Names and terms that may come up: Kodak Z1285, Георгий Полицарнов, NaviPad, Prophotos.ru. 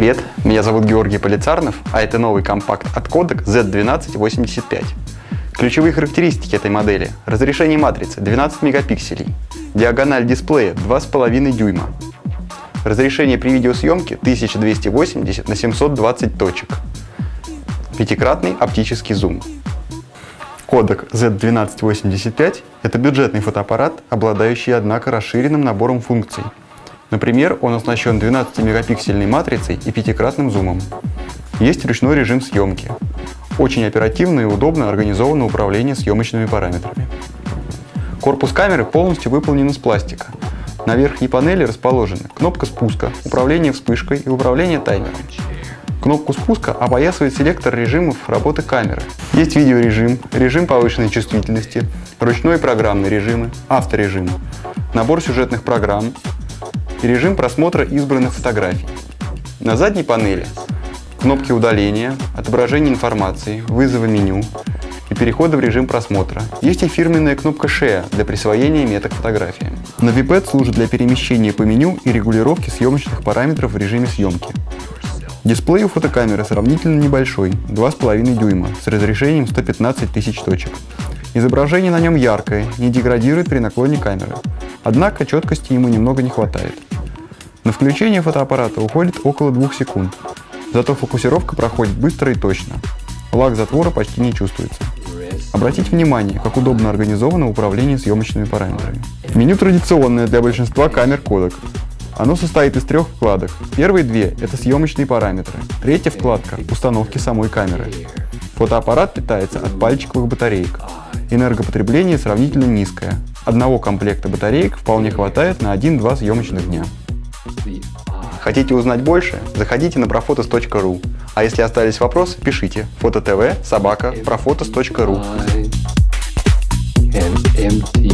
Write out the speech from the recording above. Привет, меня зовут Георгий Полицарнов, а это новый компакт от Kodak Z1285. Ключевые характеристики этой модели: разрешение матрицы 12 мегапикселей, диагональ дисплея 2,5 дюйма, разрешение при видеосъемке 1280 на 720 точек, пятикратный оптический зум. Kodak Z1285 – это бюджетный фотоаппарат, обладающий, однако, расширенным набором функций. Например, он оснащен 12-мегапиксельной матрицей и пятикратным зумом. Есть ручной режим съемки. Очень оперативно и удобно организовано управление съемочными параметрами. Корпус камеры полностью выполнен из пластика. На верхней панели расположены кнопка спуска, управление вспышкой и управление таймером. Кнопку спуска опоясывает селектор режимов работы камеры. Есть видеорежим, режим повышенной чувствительности, ручной и программный режимы, авторежим, набор сюжетных программ и режим просмотра избранных фотографий. На задней панели кнопки удаления, отображения информации, вызова меню и перехода в режим просмотра. Есть и фирменная кнопка Share для присвоения меток фотографии. NaviPad служит для перемещения по меню и регулировки съемочных параметров в режиме съемки. Дисплей у фотокамеры сравнительно небольшой, 2,5 дюйма, с разрешением 115 тысяч точек. Изображение на нем яркое, не деградирует при наклоне камеры, однако четкости ему немного не хватает. На включение фотоаппарата уходит около 2 секунд, зато фокусировка проходит быстро и точно. Лаг затвора почти не чувствуется. Обратите внимание, как удобно организовано управление съемочными параметрами. Меню традиционное для большинства камер Kodak. Оно состоит из 3 вкладок. Первые 2 – это съемочные параметры. Третья вкладка – установки самой камеры. Фотоаппарат питается от пальчиковых батареек. Энергопотребление сравнительно низкое. Одного комплекта батареек вполне хватает на 1-2 съемочных дня. Хотите узнать больше? Заходите на Prophotos.ru. А если остались вопросы, пишите phototv@prophotos.ru.